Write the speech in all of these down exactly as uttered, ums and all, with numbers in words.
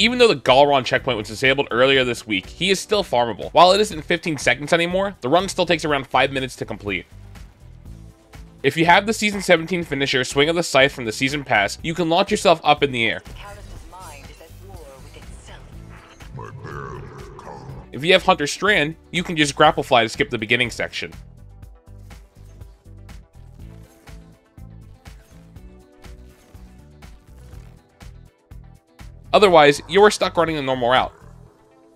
Even though the Gahlran checkpoint was disabled earlier this week, he is still farmable. While it isn't fifteen seconds anymore, the run still takes around five minutes to complete. If you have the Season seventeen finisher Swing of the Scythe from the Season Pass, you can launch yourself up in the air. If you have Hunter Strand, you can just grapple fly to skip the beginning section. Otherwise, you are stuck running the normal route.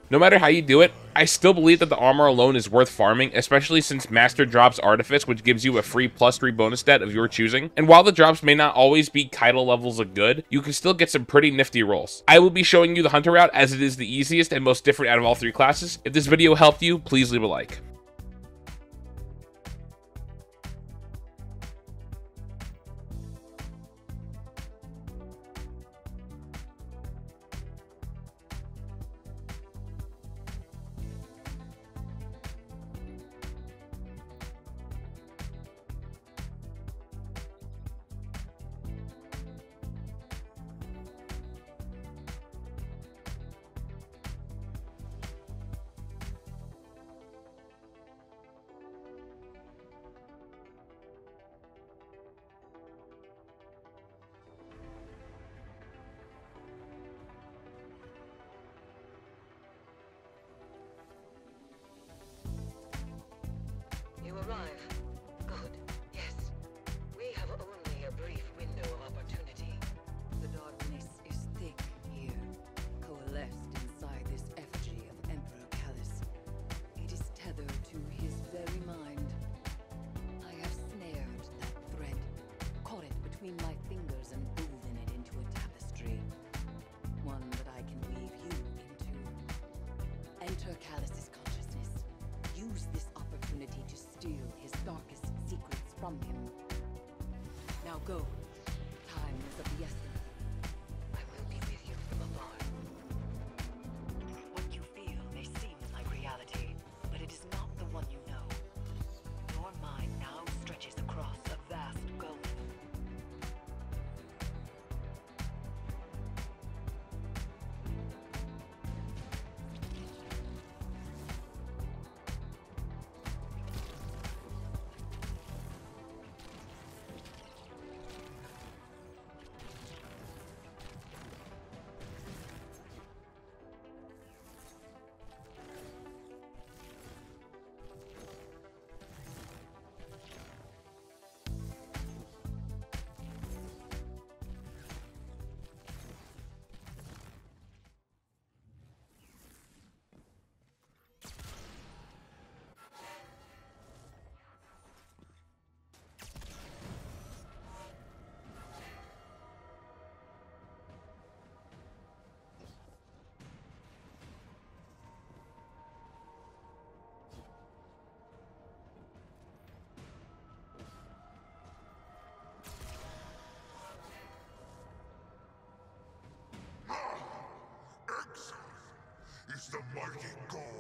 No matter how you do it, I still believe that the armor alone is worth farming, especially since Master drops Artifice, which gives you a free plus three bonus stat of your choosing. And while the drops may not always be Caital levels of good, you can still get some pretty nifty rolls. I will be showing you the Hunter route as it is the easiest and most different out of all three classes. If this video helped you, please leave a like. Good. Yes. We have only a brief window of opportunity. The darkness is thick here, coalesced inside this effigy of Emperor Callus. It is tethered to his very mind. I have snared that thread, caught it between my fingers and woven it into a tapestry. One that I can weave you into. Enter Callus's consciousness. Use this opportunity to steal his darkest secrets from him. Now go. Time is of the essence. I will be with you from afar. What you feel may seem like reality, but it is not the one you know. Your mind now stretches across a vast gulf. The mighty gold.